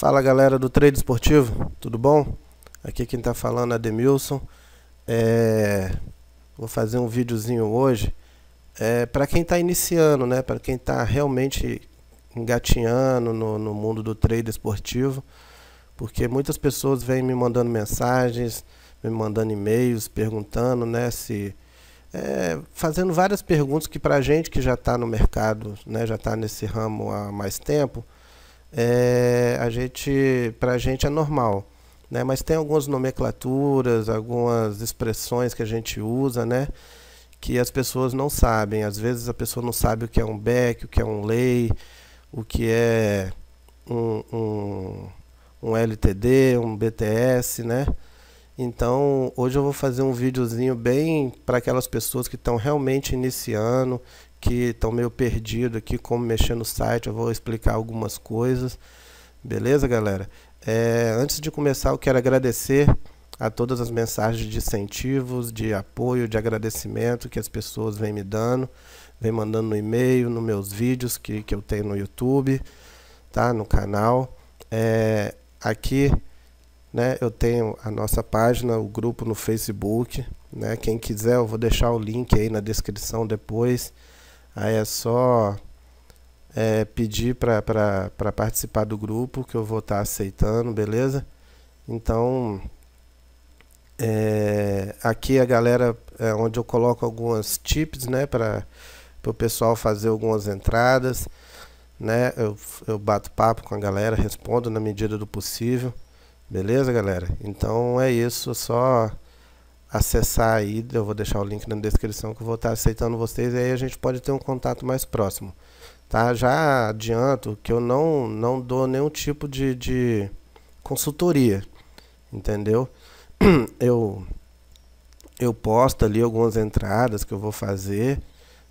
Fala galera do Trade Esportivo, tudo bom? Aqui quem tá falando é Ademilson. Vou fazer um videozinho hoje para quem tá iniciando, né? Para quem tá realmente engatinhando no mundo do trade esportivo, porque muitas pessoas vêm me mandando mensagens, me mandando e-mails, perguntando, né? Fazendo várias perguntas que pra gente que já tá no mercado, né? Já tá nesse ramo há mais tempo. Pra gente é normal, né? Mas tem algumas nomenclaturas, algumas expressões que a gente usa, né? Que as pessoas não sabem. Às vezes a pessoa não sabe o que é um back, o que é um lay, o que é um LTD, um BTS, né? Então hoje eu vou fazer um videozinho bem para aquelas pessoas que estão realmente iniciando, que estão meio perdido aqui como mexer no site. Eu vou explicar algumas coisas, beleza galera? Antes de começar eu quero agradecer a todas as mensagens de incentivos, de apoio, de agradecimento que as pessoas vêm me dando, vêm mandando no e-mail, nos meus vídeos que eu tenho no YouTube, tá? No canal, aqui, né? Eu tenho a nossa página, o grupo no Facebook, né? Quem quiser eu vou deixar o link aí na descrição depois. Aí é só pedir para participar do grupo que eu vou estar aceitando, beleza? Então, aqui a galera é onde eu coloco algumas tips, né? Para o pessoal fazer algumas entradas, né? Eu bato papo com a galera, respondo na medida do possível, beleza, galera? Então é isso, só acessar aí, eu vou deixar o link na descrição que eu vou estar aceitando vocês, e aí a gente pode ter um contato mais próximo, tá? Já adianto que eu não dou nenhum tipo de consultoria, entendeu? Eu posto ali algumas entradas que eu vou fazer,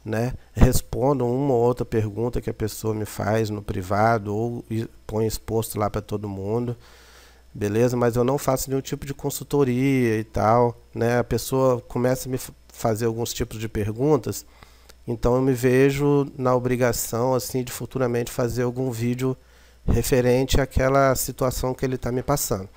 né? Respondo uma ou outra pergunta que a pessoa me faz no privado ou põe exposto lá para todo mundo. Beleza? Mas eu não faço nenhum tipo de consultoria e tal, né? A pessoa começa a me fazer alguns tipos de perguntas, então eu me vejo na obrigação, assim, de futuramente fazer algum vídeo referente àquela situação que ele está me passando.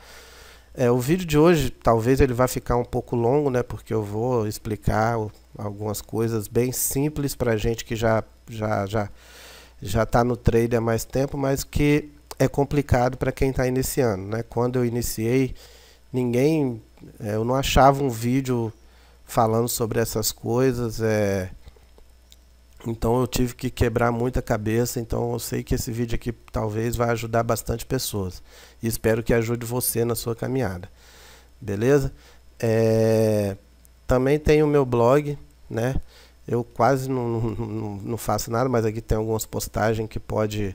O vídeo de hoje, talvez ele vá ficar um pouco longo, né? Porque eu vou explicar algumas coisas bem simples para gente que já está no trade há mais tempo, mas que é complicado para quem está iniciando, né? Quando eu iniciei, eu não achava um vídeo falando sobre essas coisas, então eu tive que quebrar muita cabeça. Então eu sei que esse vídeo aqui talvez vai ajudar bastante pessoas e espero que ajude você na sua caminhada, beleza? Também tem o meu blog, né? Eu quase não faço nada, mas aqui tem algumas postagens que pode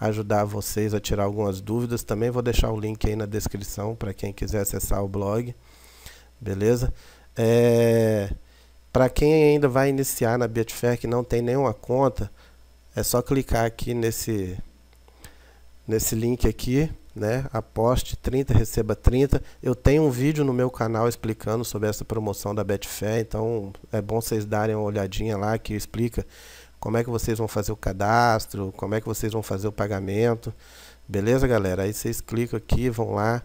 ajudar vocês a tirar algumas dúvidas. Também vou deixar o link aí na descrição para quem quiser acessar o blog, beleza? Para quem ainda vai iniciar na Betfair, que não tem nenhuma conta, é só clicar aqui nesse link aqui, né? Aposte 30, receba 30. Eu tenho um vídeo no meu canal explicando sobre essa promoção da Betfair, então é bom vocês darem uma olhadinha lá, que explica como é que vocês vão fazer o cadastro, como é que vocês vão fazer o pagamento, beleza galera? Aí vocês clicam aqui, vão lá,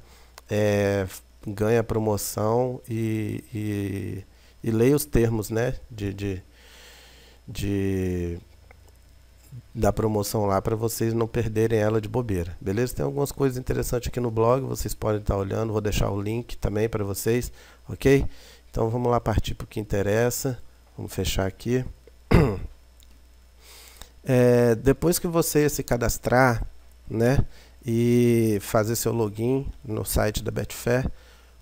ganha a promoção e leia os termos, né, da promoção lá, para vocês não perderem ela de bobeira, beleza? Tem algumas coisas interessantes aqui no blog, vocês podem estar olhando, vou deixar o link também para vocês, ok? Então vamos lá partir para o que interessa, vamos fechar aqui. Depois que você se cadastrar, né, e fazer seu login no site da Betfair,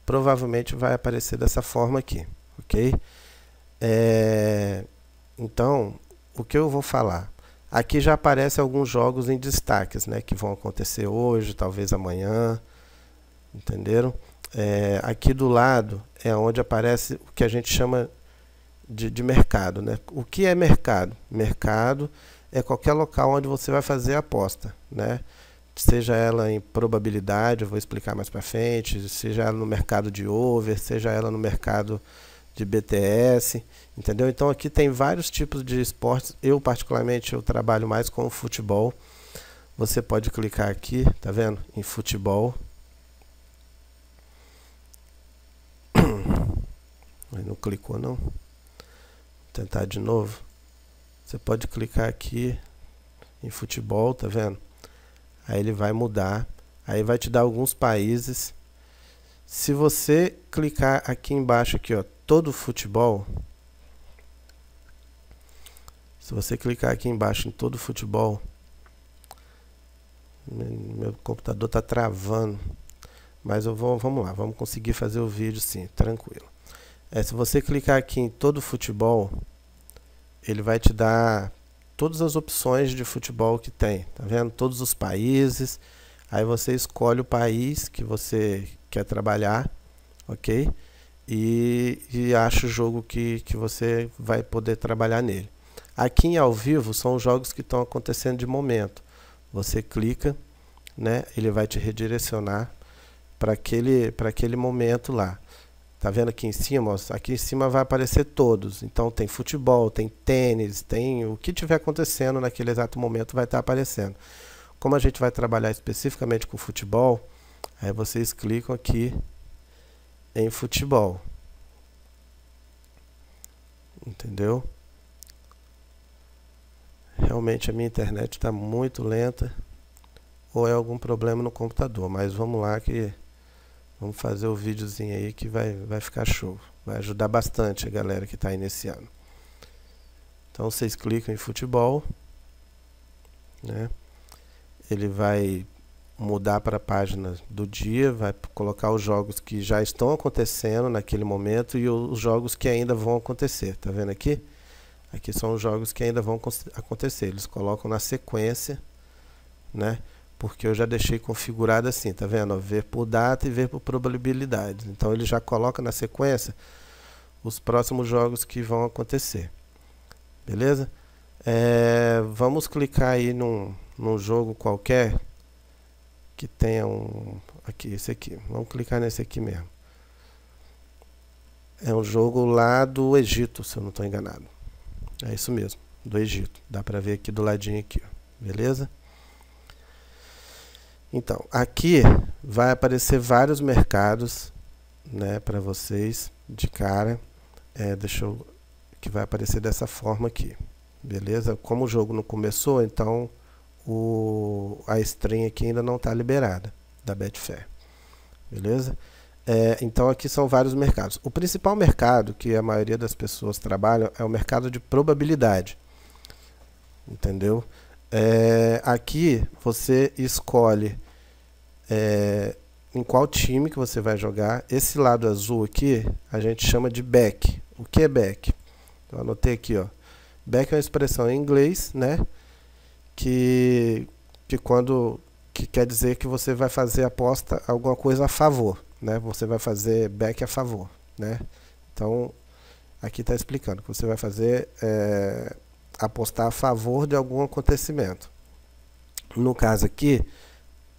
provavelmente vai aparecer dessa forma aqui, ok? Então, o que eu vou falar? Aqui já aparecem alguns jogos em destaques, né, que vão acontecer hoje, talvez amanhã, entenderam? Aqui do lado é onde aparece o que a gente chama de mercado, né? O que é mercado? Mercado é qualquer local onde você vai fazer a aposta, né? Seja ela em probabilidade, eu vou explicar mais para frente, seja ela no mercado de over, seja ela no mercado de BTS, entendeu? Então aqui tem vários tipos de esportes. Eu particularmente trabalho mais com o futebol. você pode clicar aqui, tá vendo? Em futebol. Ele não clicou não. Vou tentar de novo. Você pode clicar aqui em futebol, tá vendo? Aí ele vai mudar. Aí vai te dar alguns países. Se você clicar aqui embaixo aqui, ó, todo futebol. Se você clicar aqui embaixo em todo futebol, meu computador tá travando, mas eu vou, vamos lá, vamos conseguir fazer o vídeo sim, tranquilo. É, se você clicar aqui em todo futebol, ele vai te dar todas as opções de futebol que tem, tá vendo? Todos os países. Aí você escolhe o país que você quer trabalhar, ok? E acha o jogo que você vai poder trabalhar nele. Aqui em ao vivo são os jogos que estão acontecendo de momento. Você clica, né? Ele vai te redirecionar para aquele momento lá. Tá vendo aqui em cima? Ó, aqui em cima vai aparecer todos. Então tem futebol, tem tênis, tem o que tiver acontecendo naquele exato momento vai estar aparecendo. Como a gente vai trabalhar especificamente com futebol, aí vocês clicam aqui em futebol. Entendeu? Realmente a minha internet está muito lenta, ou é algum problema no computador, mas vamos lá que vamos fazer o videozinho aí que vai ficar show. Vai ajudar bastante a galera que está iniciando. Então vocês clicam em futebol, né? Ele vai mudar para a página do dia, vai colocar os jogos que já estão acontecendo naquele momento e os jogos que ainda vão acontecer. Tá vendo aqui? Aqui são os jogos que ainda vão acontecer. Eles colocam na sequência, né? Porque eu já deixei configurado assim, tá vendo? Ver por data e ver por probabilidade. Então ele já coloca na sequência os próximos jogos que vão acontecer. Beleza? Vamos clicar aí num jogo qualquer que tenha um... Aqui, esse aqui. Vamos clicar nesse aqui mesmo. É um jogo lá do Egito, se eu não estou enganado. É isso mesmo, do Egito. Dá pra ver aqui do ladinho aqui, ó. Beleza? Então, aqui vai aparecer vários mercados, né, pra vocês de cara. Deixa eu... Que vai aparecer dessa forma aqui. Beleza? Como o jogo não começou, então... a stream aqui ainda não está liberada da Betfair, beleza? Então aqui são vários mercados. O principal mercado que a maioria das pessoas trabalham é o mercado de probabilidade, entendeu? Aqui você escolhe em qual time que você vai jogar. Esse lado azul aqui a gente chama de back. O que é back? Eu anotei aqui, ó. Back é uma expressão em inglês, né? Que quer dizer que você vai fazer aposta alguma coisa a favor, né? Você vai fazer back a favor, né? Então aqui está explicando que você vai fazer apostar a favor de algum acontecimento. No caso aqui,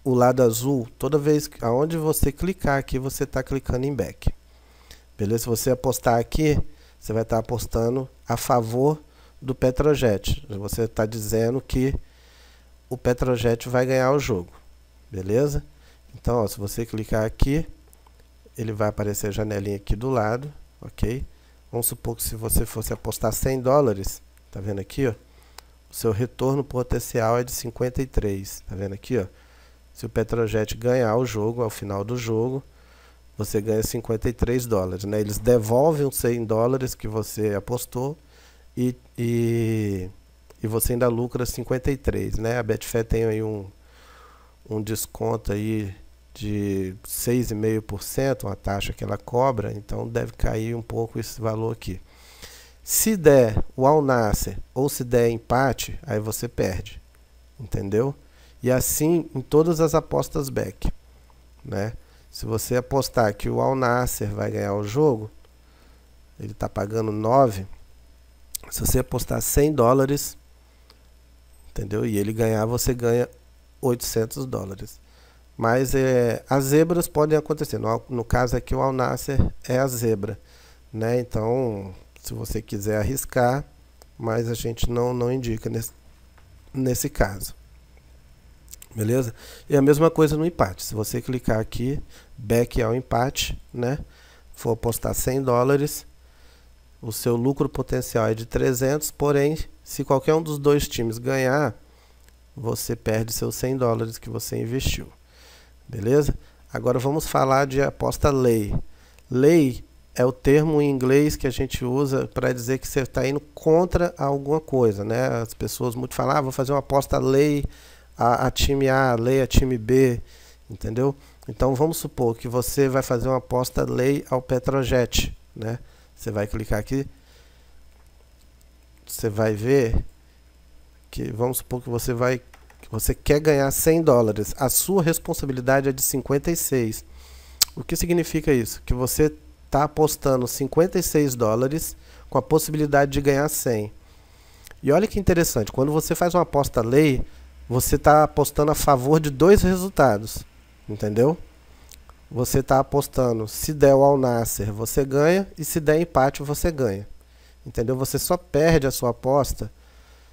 o lado azul, toda vez que aonde você clicar aqui, você está clicando em back. Beleza? Se você apostar aqui, você vai estar apostando a favor do Petrojet. Você está dizendo que o Petrojet vai ganhar o jogo, beleza? Então, ó, se você clicar aqui, ele vai aparecer a janelinha aqui do lado, ok? Vamos supor que se você fosse apostar 100 dólares, tá vendo aqui, ó? O seu retorno potencial é de 53, tá vendo aqui, ó? Se o Petrojet ganhar o jogo, ao final do jogo, você ganha 53 dólares, né? Eles devolvem os 100 dólares que você apostou e você ainda lucra 53, né? A Betfair tem aí um desconto aí de 6,5%, uma taxa que ela cobra, então deve cair um pouco esse valor aqui. Se der o Al-Nassr ou se der empate, aí você perde, entendeu? E assim em todas as apostas back, né? Se você apostar que o Al-Nassr vai ganhar o jogo, ele está pagando 9. Se você apostar 100 dólares, entendeu? E ele ganhar, você ganha 800 dólares. Mas as zebras podem acontecer. No caso aqui, o Al-Nassr é a zebra, né? Então, se você quiser arriscar, mas a gente não indica nesse caso. Beleza? E a mesma coisa no empate. Se você clicar aqui, back ao empate, né? For apostar 100 dólares, o seu lucro potencial é de 300, porém, se qualquer um dos dois times ganhar, você perde seus 100 dólares que você investiu. Beleza? Agora vamos falar de aposta lay. Lay é o termo em inglês que a gente usa para dizer que você está indo contra alguma coisa, né? As pessoas muito falam, ah, vou fazer uma aposta lay a time A, lay a time B, entendeu? Então vamos supor que você vai fazer uma aposta lay ao Petrojet, né? Você vai clicar aqui, você vai ver que, vamos supor que você quer ganhar 100 dólares, a sua responsabilidade é de 56. O que significa isso? Que você está apostando 56 dólares com a possibilidade de ganhar 100. E olha que interessante, quando você faz uma aposta lay, você está apostando a favor de dois resultados, entendeu? Você está apostando, se der o Al-Nassr você ganha, e se der empate você ganha, entendeu? Você só perde a sua aposta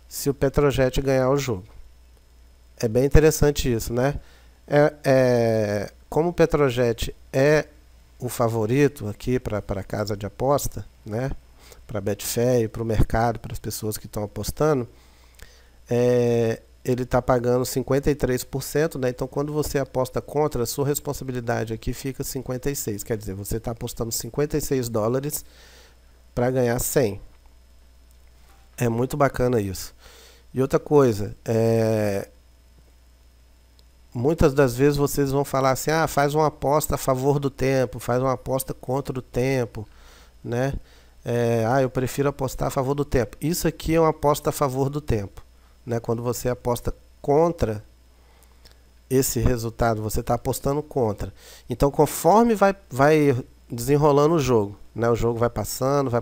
se o Petrojet ganhar o jogo. É bem interessante isso, né? Como o Petrojet é o favorito aqui para a casa de aposta, né? Para Betfair, para o mercado, para as pessoas que estão apostando, ele está pagando 53%, né? Então quando você aposta contra, a sua responsabilidade aqui fica 56%, quer dizer, você está apostando 56 dólares para ganhar 100. É muito bacana isso. E outra coisa, muitas das vezes vocês vão falar assim, ah, faz uma aposta a favor do tempo, faz uma aposta contra o tempo, né? Ah, eu prefiro apostar a favor do tempo. Isso aqui é uma aposta a favor do tempo, né? Quando você aposta contra esse resultado, você está apostando contra. Então conforme vai desenrolando o jogo, né? O jogo vai passando,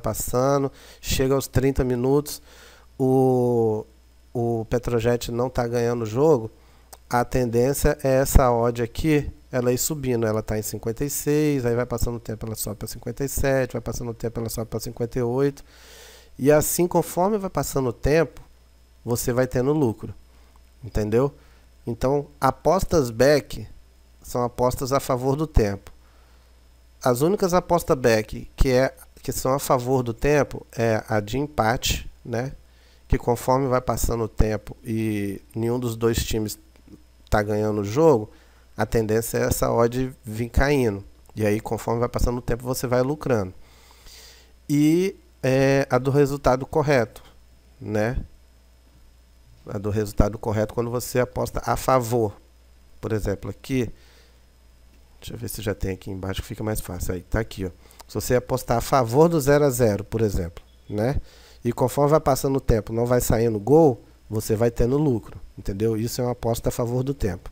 chega aos 30 minutos, o Petrojet não está ganhando o jogo, a tendência é essa odd aqui, ela ir subindo, ela está em 56, aí vai passando o tempo, ela sobe para 57, vai passando o tempo, ela sobe para 58, e assim conforme vai passando o tempo, você vai tendo lucro, entendeu? Então, apostas back são apostas a favor do tempo. As únicas apostas back que são a favor do tempo é a de empate, né? Que conforme vai passando o tempo e nenhum dos dois times está ganhando o jogo, a tendência é essa odd vir caindo. E aí conforme vai passando o tempo você vai lucrando. E a do resultado correto, né? A do resultado correto quando você aposta a favor. Por exemplo, aqui, deixa eu ver se já tem aqui embaixo que fica mais fácil. Aí, tá aqui, ó. Se você apostar a favor do 0x0, por exemplo, né? E conforme vai passando o tempo, não vai saindo gol, você vai tendo lucro, entendeu? Isso é uma aposta a favor do tempo.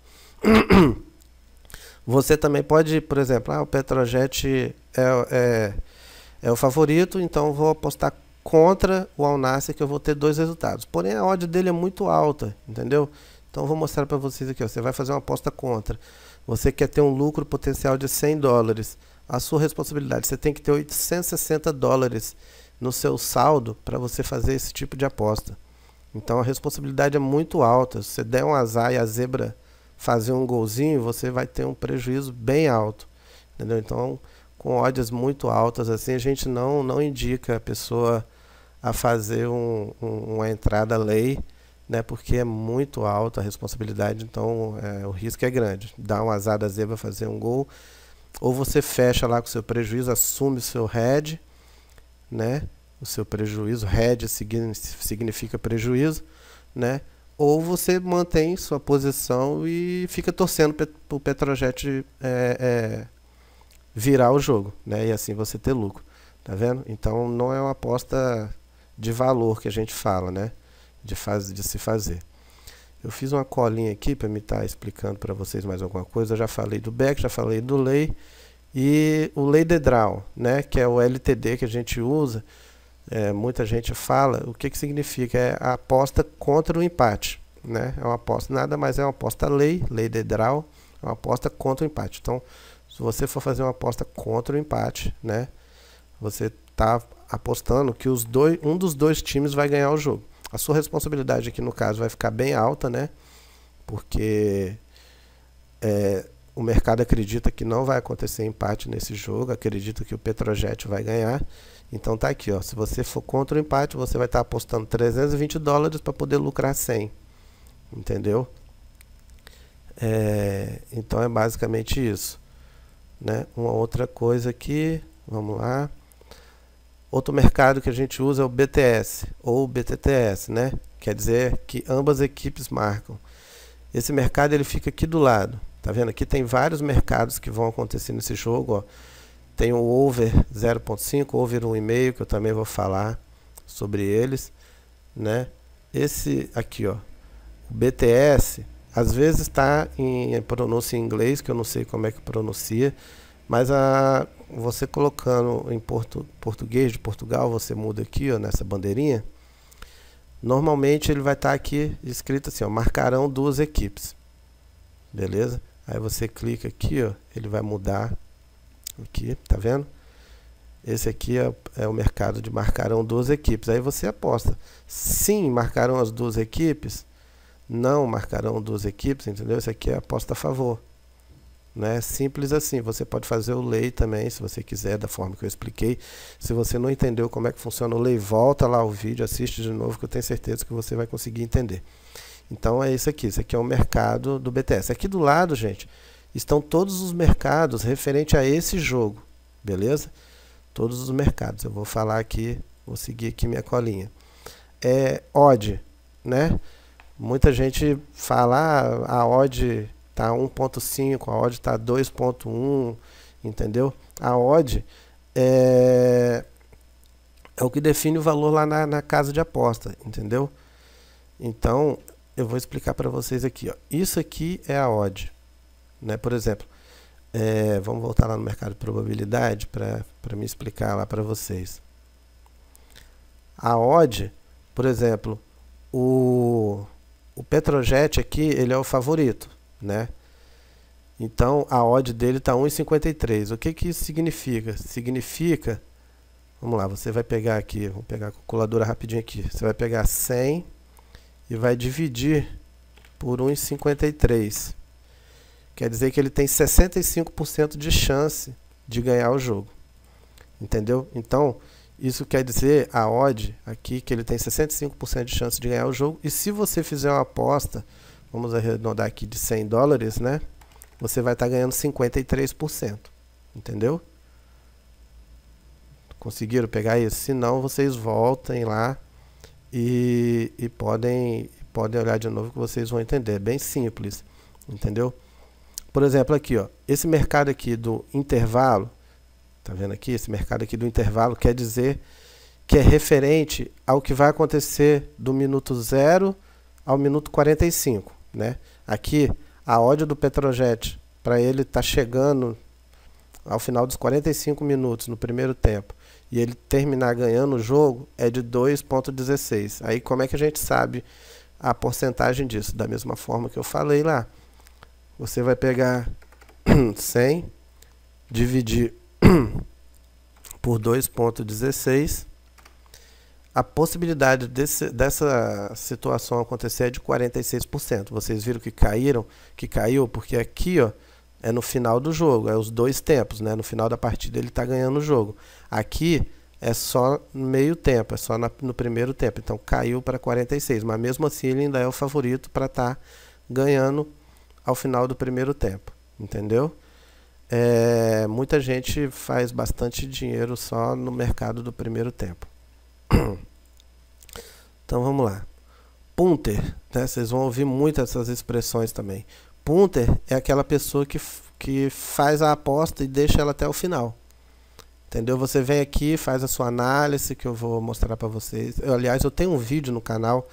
Você também pode, por exemplo, ah, o Petrojet é o favorito, então vou apostar contra o Al-Nassr que eu vou ter dois resultados. Porém a odd dele é muito alta, entendeu? Então vou mostrar para vocês aqui, ó. Você vai fazer uma aposta contra. Você quer ter um lucro potencial de 100 dólares. A sua responsabilidade, você tem que ter 860 dólares no seu saldo para você fazer esse tipo de aposta. Então a responsabilidade é muito alta. Se você der um azar e a zebra fazer um golzinho, você vai ter um prejuízo bem alto, entendeu? Então com odds muito altas assim, a gente não indica a pessoa a fazer uma entrada lay, né? Porque é muito alta a responsabilidade, então o risco é grande. Dá um azar da zebra fazer um gol, ou você fecha lá com o seu prejuízo, assume o seu head, né? O seu prejuízo, head significa prejuízo, né? Ou você mantém sua posição e fica torcendo para o Petrojet virar o jogo, né? E assim você ter lucro, tá vendo? Então não é uma aposta de valor que a gente fala, né? De se fazer. Eu fiz uma colinha aqui para me estar explicando para vocês mais alguma coisa. Eu já falei do back, já falei do lay. E o lay the draw, né, que é o LTD que a gente usa, muita gente fala, o que significa? É a aposta contra o empate, né? É uma aposta, nada mais é uma aposta lay the draw, é uma aposta contra o empate. Então, se você for fazer uma aposta contra o empate, né, você está apostando que um dos dois times vai ganhar o jogo. A sua responsabilidade aqui no caso vai ficar bem alta, né? porque o mercado acredita que não vai acontecer empate nesse jogo, acredita que o Petrojet vai ganhar. Então tá aqui, ó, se você for contra o empate, você vai estar apostando $320 para poder lucrar 100, entendeu? Então é basicamente isso, né? Uma outra coisa aqui, vamos lá. Outro mercado que a gente usa é o BTS ou BTTS, né? Quer dizer que ambas equipes marcam. Esse mercado ele fica aqui do lado, tá vendo? Aqui tem vários mercados que vão acontecer nesse jogo, ó. Tem o over 0.5, over 1,5, que eu também vou falar sobre eles, né? Esse aqui, ó, o BTS, às vezes está em pronúncia em inglês, que eu não sei como é que pronuncia, mas você colocando em português de Portugal, você muda aqui, ó, nessa bandeirinha. Normalmente ele vai estar aqui escrito assim, ó, marcarão duas equipes, beleza? Aí você clica aqui, ó, ele vai mudar aqui, tá vendo? Esse aqui é o mercado de marcarão duas equipes. Aí você aposta, sim, marcarão as duas equipes, não marcarão duas equipes, entendeu? Esse aqui é aposta a favor, né? Simples assim. Você pode fazer o lay também, se você quiser, da forma que eu expliquei. Se você não entendeu como é que funciona o lay, volta lá o vídeo, assiste de novo, que eu tenho certeza que você vai conseguir entender. Então é isso aqui. Isso aqui é o mercado do BTS. Aqui do lado, gente, estão todos os mercados referente a esse jogo, beleza? Todos os mercados. Eu vou falar aqui, vou seguir aqui minha colinha. Odd, né? Muita gente fala, a odd tá 1.5, a odd tá 2.1, entendeu? A odd é o que define o valor lá na casa de aposta, entendeu? Então, eu vou explicar para vocês aqui, ó. Isso aqui é a odd, né? Por exemplo, vamos voltar lá no mercado de probabilidade para me explicar lá para vocês. A odd, por exemplo, o Petrojet aqui, ele é o favorito, né? Então a odd dele está 1,53. O que que isso significa? Significa, vamos lá, você vai pegar aqui, vou pegar a calculadora rapidinho aqui, você vai pegar 100 e vai dividir por 1,53. Quer dizer que ele tem 65% de chance de ganhar o jogo, entendeu? Então isso quer dizer, a odd aqui, que ele tem 65% de chance de ganhar o jogo. E se você fizer uma aposta, vamos arredondar aqui, de $100, né? Você vai estar ganhando 53%, entendeu? Conseguiram pegar isso? Se não, vocês voltem lá e podem olhar de novo que vocês vão entender. É bem simples, entendeu? Por exemplo, aqui, ó, esse mercado aqui do intervalo, tá vendo aqui? Esse mercado aqui do intervalo quer dizer que é referente ao que vai acontecer do minuto 0 ao minuto 45, né? Aqui, a odd do Petrojet, para ele tá chegando ao final dos 45 minutos no primeiro tempo e ele terminar ganhando o jogo, é de 2,16. Aí como é que a gente sabe a porcentagem disso? Da mesma forma que eu falei lá. Você vai pegar 100, dividir por 2,16. A possibilidade dessa situação acontecer é de 46%. Vocês viram que caiu, porque aqui, ó, é no final do jogo, é os dois tempos, né? No final da partida ele está ganhando o jogo. Aqui é só meio tempo, é só no primeiro tempo. Então caiu para 46%, mas mesmo assim ele ainda é o favorito para estar ganhando ao final do primeiro tempo, entendeu? Muita gente faz bastante dinheiro só no mercado do primeiro tempo. Então vamos lá. Punter, né? Vocês vão ouvir muito essas expressões também. Punter é aquela pessoa que faz a aposta e deixa ela até o final, entendeu? Você vem aqui, faz a sua análise, que eu vou mostrar para vocês. Aliás, eu tenho um vídeo no canal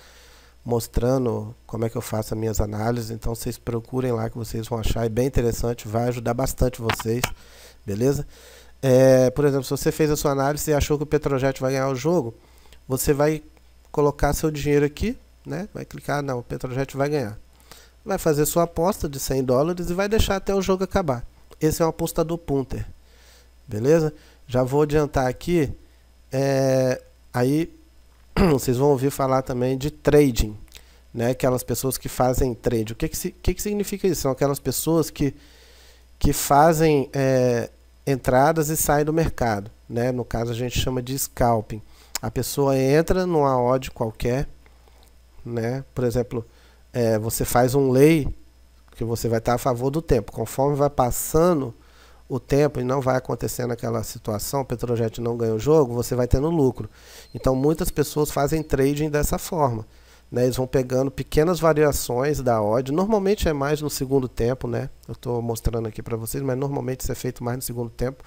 mostrando como é que eu faço as minhas análises, então vocês procurem lá que vocês vão achar, é bem interessante, vai ajudar bastante vocês, beleza? Por exemplo, se você fez a sua análise e achou que o Petrojet vai ganhar o jogo, você vai colocar seu dinheiro aqui, né? Vai clicar, não, o Petrojet vai ganhar. Vai fazer sua aposta de $100 e vai deixar até o jogo acabar. Esse é um apostador punter, beleza? Já vou adiantar aqui, aí vocês vão ouvir falar também de trading. né? Aquelas pessoas que fazem trade. O que significa isso? São aquelas pessoas que fazem entradas e saem do mercado, né? No caso a gente chama de scalping. A pessoa entra numa odd qualquer, né? Por exemplo, você faz um lay que você vai estar a favor do tempo. Conforme vai passando o tempo e não vai acontecendo aquela situação, o Petrojet não ganha o jogo, você vai tendo lucro. Então muitas pessoas fazem trading dessa forma, né? Eles vão pegando pequenas variações da odd, normalmente é mais no segundo tempo, né? Eu estou mostrando aqui para vocês, mas normalmente isso é feito mais no segundo tempo.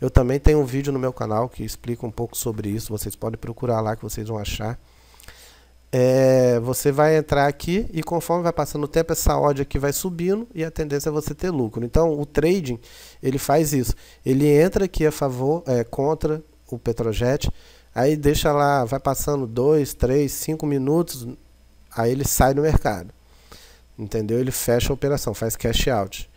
Eu também tenho um vídeo no meu canal que explica um pouco sobre isso, vocês podem procurar lá que vocês vão achar. Você vai entrar aqui e conforme vai passando o tempo, essa odd aqui vai subindo e a tendência é você ter lucro. Então o trading, ele faz isso. Ele entra aqui a favor, contra o Petrojet, aí deixa lá, vai passando 2, 3, 5 minutos, aí ele sai do mercado. Entendeu? Ele fecha a operação, faz cash out.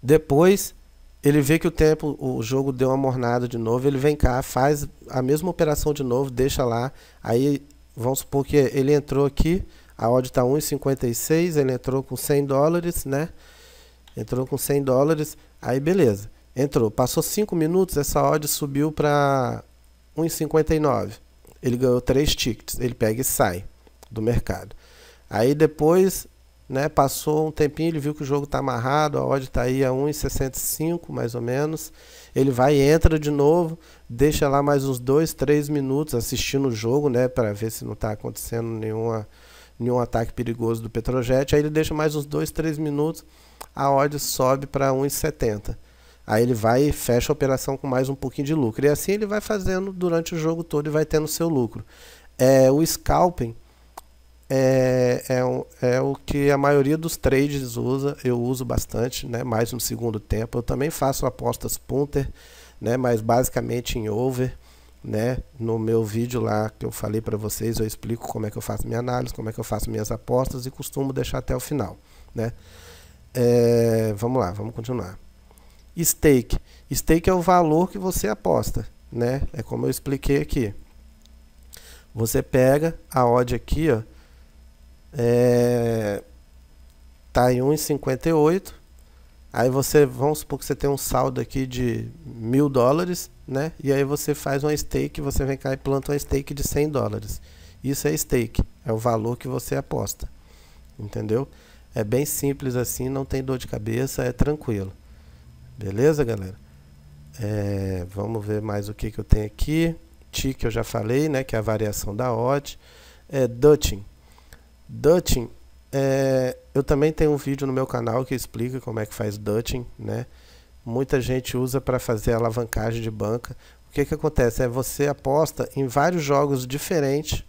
Depois ele vê que o jogo deu uma mornada de novo, ele vem cá, faz a mesma operação de novo, deixa lá. Aí vamos supor que ele entrou aqui, a odd está 1,56, ele entrou com 100 dólares, né? Entrou com 100 dólares, aí beleza. Entrou, passou 5 minutos, essa odd subiu para 1,59. Ele ganhou 3 tickets, ele pega e sai do mercado. Aí depois, né, passou um tempinho, ele viu que o jogo está amarrado, a odd está aí a 1,65 mais ou menos, ele vai e entra de novo, deixa lá mais uns 2, 3 minutos assistindo o jogo, né, para ver se não está acontecendo nenhum ataque perigoso do Petrojet. Aí ele deixa mais uns 2, 3 minutos, a odd sobe para 1,70, aí ele vai e fecha a operação com mais um pouquinho de lucro, e assim ele vai fazendo durante o jogo todo e vai tendo seu lucro. O scalping é o que a maioria dos trades usa, eu uso bastante, né, mais no segundo tempo. Eu também faço apostas punter, né, mas basicamente em over, né. No meu vídeo lá que eu falei para vocês, eu explico como é que eu faço minha análise, como é que eu faço minhas apostas e costumo deixar até o final, né. Vamos lá, vamos continuar. Stake. Stake é o valor que você aposta, né, é como eu expliquei aqui. Você pega a odd aqui, ó, tá em 1,58. Aí você, vamos supor que você tem um saldo aqui de $1.000, né? E aí você faz uma stake, você vem cá e planta uma stake de $100. Isso é stake, é o valor que você aposta, entendeu? É bem simples assim, não tem dor de cabeça, é tranquilo. Beleza, galera? Vamos ver mais o que eu tenho aqui. Tick eu já falei, né? Que é a variação da odd. Dutching. Dutching, eu também tenho um vídeo no meu canal que explica como é que faz Dutching, né? Muita gente usa para fazer alavancagem de banca. O que acontece? Você aposta em vários jogos diferentes,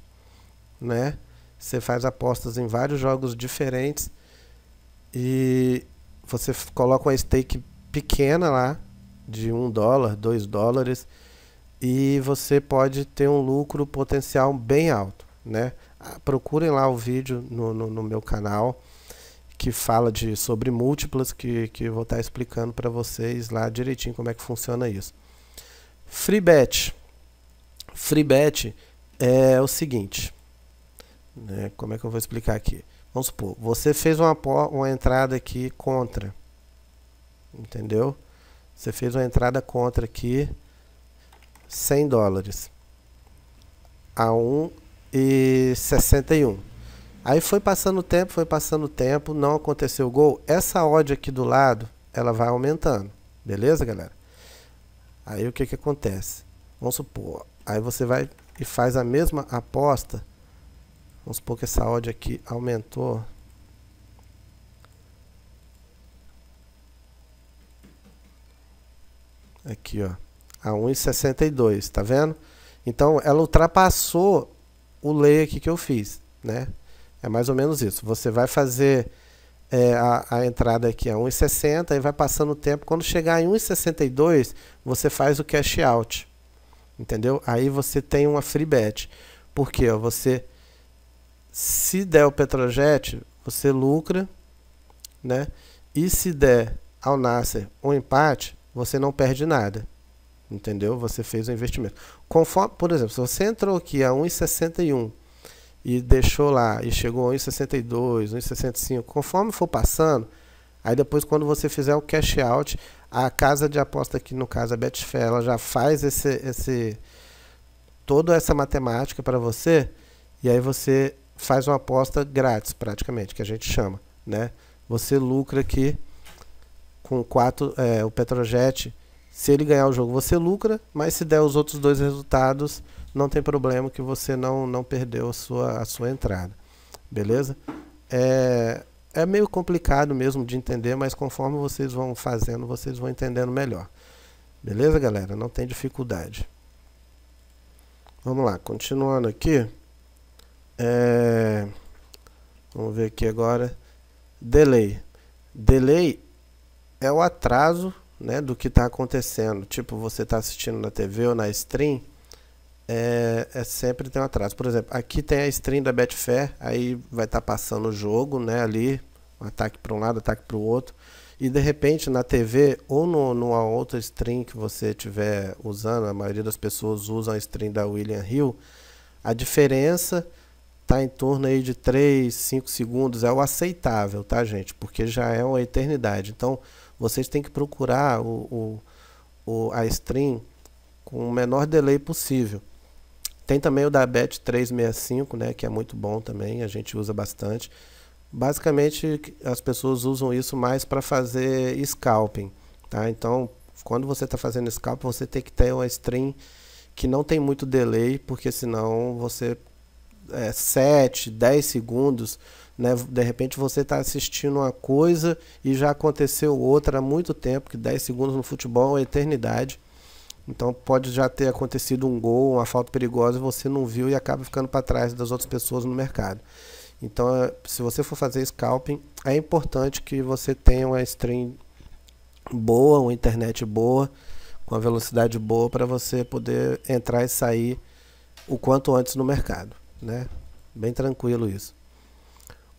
né? Você faz apostas em vários jogos diferentes e você coloca uma stake pequena lá, de $1, $2, e você pode ter um lucro potencial bem alto, né? Procurem lá o vídeo no meu canal que fala sobre múltiplas, que eu vou estar explicando para vocês lá direitinho como é que funciona isso. Free bet. Free bet é o seguinte, né? Como é que eu vou explicar aqui? Vamos supor, você fez uma entrada aqui contra, entendeu? Você fez uma entrada contra aqui, $100 a 1,61. Aí foi passando o tempo, não aconteceu o gol. Essa odd aqui do lado, ela vai aumentando. Beleza, galera? Aí o que acontece? Vamos supor, aí você vai e faz a mesma aposta. Vamos supor que essa odd aqui aumentou. Aqui, ó, a 1,62, tá vendo? Então ela ultrapassou o lay aqui que eu fiz, né? É mais ou menos isso. Você vai fazer a entrada aqui a 1,60 e vai passando o tempo. Quando chegar em 1,62, você faz o cash out, entendeu? Aí você tem uma free bet, porque ó, você, se der o Petrojet, você lucra, né? E se der ao Al-Nassr um empate, você não perde nada, entendeu? Você fez o investimento. Conforme, por exemplo, se você entrou aqui a 1,61 e deixou lá, e chegou a 1,62, 1,65, conforme for passando, aí depois quando você fizer o cash out, a casa de aposta aqui, no caso a Betfair, ela já faz toda essa matemática para você, e aí você faz uma aposta grátis, praticamente, que a gente chama, né? Você lucra aqui com o Petrojet, se ele ganhar o jogo você lucra, mas se der os outros dois resultados, não tem problema que você não perdeu a sua entrada, beleza? É meio complicado mesmo de entender, mas conforme vocês vão fazendo, vocês vão entendendo melhor. Beleza, galera? Não tem dificuldade. Vamos lá, continuando aqui. Vamos ver aqui agora. Delay. Delay é o atraso, né, do que está acontecendo. Tipo, você está assistindo na TV ou na stream, sempre tem um atraso. Por exemplo, aqui tem a stream da Betfair, aí vai estar passando o jogo, né, ali, um ataque para um lado, ataque para o outro, e de repente na TV ou numa outra stream que você estiver usando, a maioria das pessoas usa a stream da William Hill, a diferença está em torno aí de 3, 5 segundos, é o aceitável, tá, gente? Porque já é uma eternidade, então vocês têm que procurar a stream com o menor delay possível. Tem também o da bet365, né, que é muito bom também, a gente usa bastante. Basicamente, as pessoas usam isso mais para fazer scalping, tá? Então, quando você está fazendo scalping, você tem que ter uma stream que não tem muito delay, porque senão você 7, 10 segundos, né, de repente você está assistindo uma coisa e já aconteceu outra há muito tempo, que 10 segundos no futebol é uma eternidade. Então pode já ter acontecido um gol, uma falta perigosa, você não viu e acaba ficando para trás das outras pessoas no mercado. Então, se você for fazer scalping, é importante que você tenha uma stream boa, uma internet boa, com a velocidade boa, para você poder entrar e sair o quanto antes no mercado, né? Bem tranquilo isso.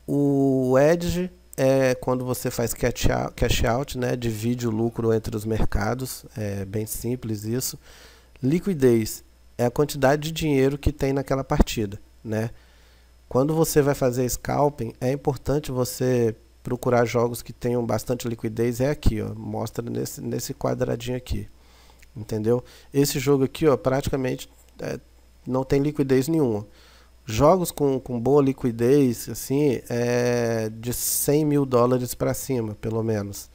O edge é quando você faz cash out, né? Divide o lucro entre os mercados, é bem simples isso. Liquidez é a quantidade de dinheiro que tem naquela partida, né? Quando você vai fazer scalping, é importante você procurar jogos que tenham bastante liquidez, é aqui, ó, mostra nesse quadradinho aqui, entendeu? Esse jogo aqui, ó, praticamente não tem liquidez nenhuma. Jogos com boa liquidez, assim, de 100 mil dólares para cima, pelo menos,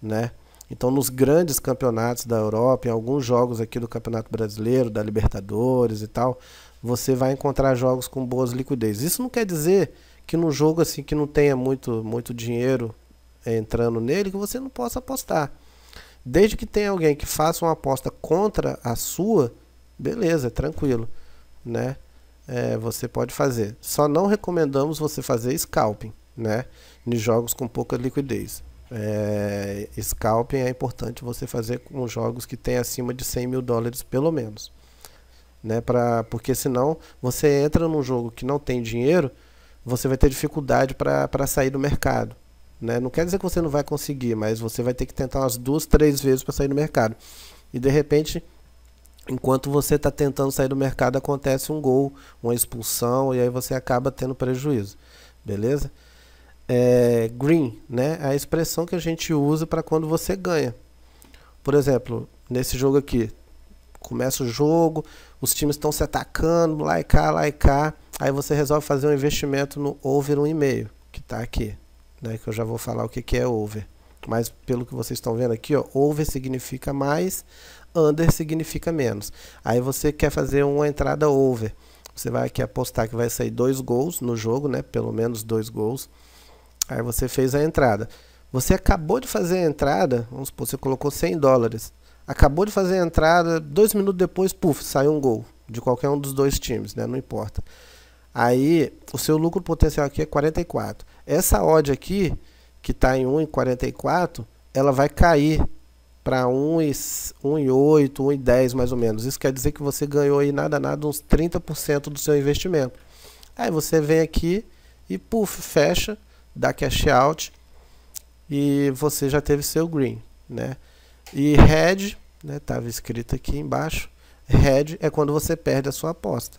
né? Então, nos grandes campeonatos da Europa, em alguns jogos aqui do Campeonato Brasileiro, da Libertadores e tal, você vai encontrar jogos com boas liquidez. Isso não quer dizer que num jogo assim que não tenha muito dinheiro entrando nele, que você não possa apostar. Desde que tenha alguém que faça uma aposta contra a sua, beleza, tranquilo, né? Você pode fazer. Só não recomendamos você fazer scalping, né, em jogos com pouca liquidez. Scalping é importante você fazer com jogos que tem acima de 100 mil dólares pelo menos, né, porque senão você entra num jogo que não tem dinheiro, você vai ter dificuldade para sair do mercado, né? Não quer dizer que você não vai conseguir, mas você vai ter que tentar umas 2, 3 vezes para sair do mercado. E de repente, enquanto você está tentando sair do mercado, acontece um gol, uma expulsão, e aí você acaba tendo prejuízo, beleza? Green, né, é a expressão que a gente usa para quando você ganha. Por exemplo, nesse jogo aqui, começa o jogo, os times estão se atacando, lá e cá, aí você resolve fazer um investimento no over 1,5, que está aqui, né, que eu já vou falar o que é over. Mas pelo que vocês estão vendo aqui, ó, over significa mais, under significa menos. Aí você quer fazer uma entrada over. Você vai aqui apostar que vai sair 2 gols no jogo, né? Pelo menos 2 gols. Aí você fez a entrada. Você acabou de fazer a entrada, vamos supor, você colocou 100 dólares. Acabou de fazer a entrada, 2 minutos depois, puf, saiu um gol de qualquer um dos 2 times, né? Não importa. Aí o seu lucro potencial aqui é 44. Essa odd aqui, que está em 1,44, ela vai cair para 1,8, 1,10 mais ou menos. Isso quer dizer que você ganhou aí nada uns 30% do seu investimento. Aí você vem aqui e puff, fecha, dá cash out e você já teve seu green, né? E red, né, estava escrito aqui embaixo, red é quando você perde a sua aposta.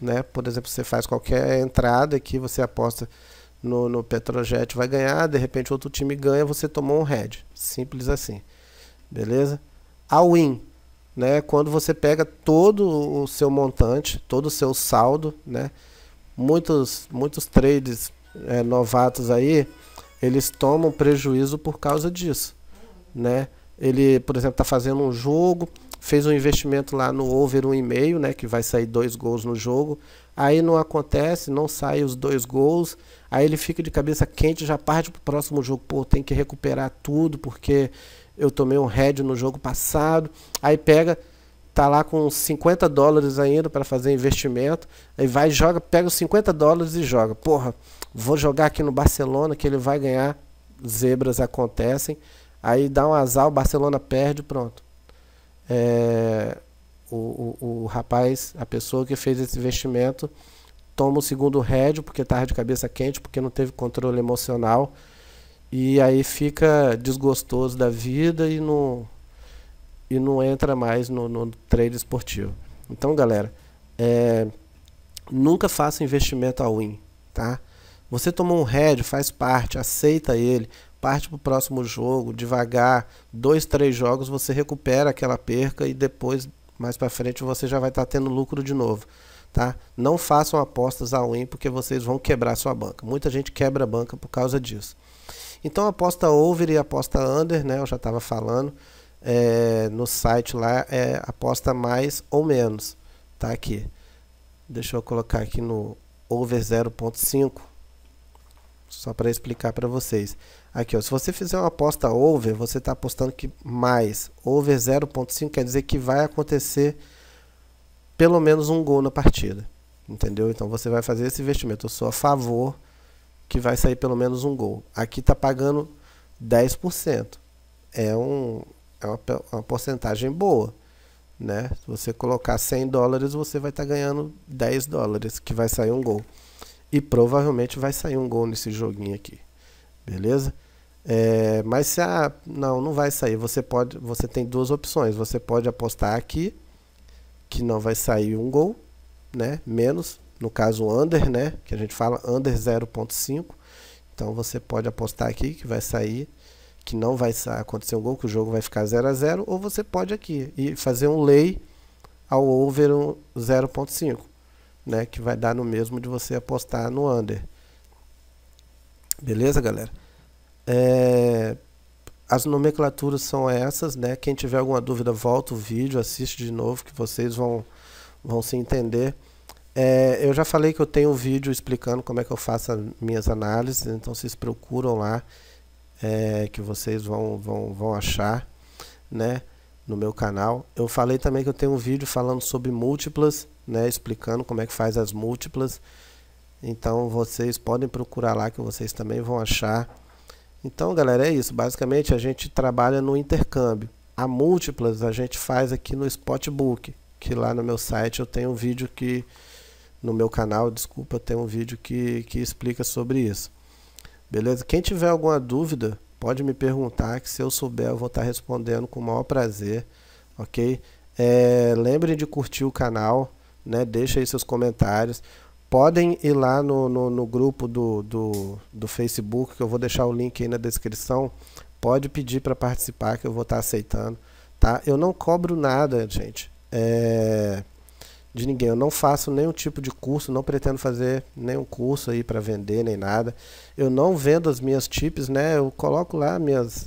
né? Por exemplo, você faz qualquer entrada aqui, você aposta no Petrojet, vai ganhar, de repente outro time ganha, você tomou um head. Simples assim. Beleza? A win, né? Quando você pega todo o seu montante, todo o seu saldo, né? Muitos traders novatos aí, eles tomam prejuízo por causa disso, né? Ele, por exemplo, está fazendo um jogo, fez um investimento lá no over 1,5, né? Que vai sair 2 gols no jogo. Aí não acontece, não sai os 2 gols. Aí ele fica de cabeça quente, já parte para o próximo jogo. Pô, tem que recuperar tudo porque eu tomei um head no jogo passado. Aí pega, tá lá com $50 ainda para fazer investimento. Aí vai, joga, pega os $50 e joga. Porra, vou jogar aqui no Barcelona que ele vai ganhar. Zebras acontecem. Aí dá um azar, o Barcelona perde, pronto. O rapaz, a pessoa que fez esse investimento, toma o segundo head porque estava de cabeça quente, porque não teve controle emocional, e aí fica desgostoso da vida e não entra mais no trade esportivo. Então, galera, nunca faça investimento a win, tá? Você tomou um head, faz parte, aceita ele, parte para o próximo jogo, devagar, 2, 3 jogos você recupera aquela perca e depois, mais para frente, você já vai estar tendo lucro de novo, tá? Não façam apostas a win porque vocês vão quebrar sua banca. Muita gente quebra a banca por causa disso. Então, aposta over e aposta under, né? Eu já estava falando no site lá, aposta mais ou menos, tá aqui. Deixa eu colocar aqui no over 0.5, só para explicar para vocês. Aqui, ó, se você fizer uma aposta over, você está apostando que mais. Over 0.5 quer dizer que vai acontecer pelo menos 1 gol na partida. Entendeu? Então você vai fazer esse investimento. Eu sou a favor que vai sair pelo menos 1 gol. Aqui está pagando 10%. É uma porcentagem boa, né? Se você colocar $100, você vai estar ganhando $10, que vai sair 1 gol. E provavelmente vai sair 1 gol nesse joguinho aqui. Beleza? Mas se não vai sair, você tem 2 opções. Você pode apostar aqui, que não vai sair 1 gol, né? Menos, no caso under, né? Que a gente fala under 0.5. Então você pode apostar aqui que vai sair, que não vai acontecer 1 gol, que o jogo vai ficar 0-0. Ou você pode aqui e fazer um lay ao over 0.5, né? Que vai dar no mesmo de você apostar no under. Beleza, galera? As nomenclaturas são essas, né? Quem tiver alguma dúvida, volta o vídeo, assiste de novo que vocês vão se entender. Eu já falei que eu tenho um vídeo explicando como é que eu faço as minhas análises, então vocês procuram lá que vocês vão achar, né? No meu canal. Eu falei também que eu tenho um vídeo falando sobre múltiplas, né? Explicando como é que faz as múltiplas. Então vocês podem procurar lá que vocês também vão achar. Então, galera, é isso. Basicamente, a gente trabalha no intercâmbio. A múltiplas a gente faz aqui no Spotbook, que lá no meu site eu tenho um vídeo que... No meu canal, desculpa, eu tenho um vídeo que explica sobre isso. Beleza? Quem tiver alguma dúvida, pode me perguntar, que se eu souber, eu vou estar respondendo com o maior prazer, ok? Lembrem de curtir o canal, né? Deixa aí seus comentários. Podem ir lá no grupo do Facebook, que eu vou deixar o link aí na descrição. Pode pedir para participar, que eu vou estar aceitando, tá? Eu não cobro nada, gente, de ninguém. Eu não faço nenhum tipo de curso, não pretendo fazer nenhum curso aí para vender, nem nada. Eu não vendo as minhas tips, né? Eu coloco lá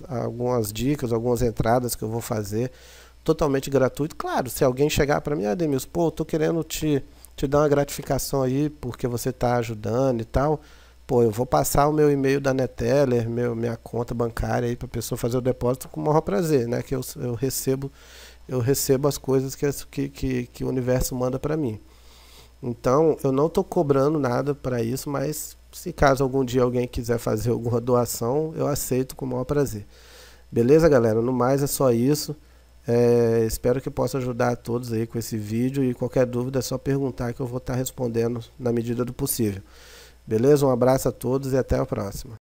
algumas dicas, algumas entradas que eu vou fazer, totalmente gratuito. Claro, se alguém chegar para mim, Ademilson, pô, eu tô querendo te dar uma gratificação aí, porque você está ajudando e tal, pô, eu vou passar o meu e-mail da Neteller, minha conta bancária aí, para a pessoa fazer o depósito com o maior prazer, né? Que eu recebo as coisas que o universo manda para mim. Então, eu não estou cobrando nada para isso, mas se caso algum dia alguém quiser fazer alguma doação, eu aceito com o maior prazer. Beleza, galera? No mais, é só isso. Espero que possa ajudar a todos aí com esse vídeo, e qualquer dúvida é só perguntar que eu vou estar respondendo na medida do possível. Beleza? Um abraço a todos e até a próxima.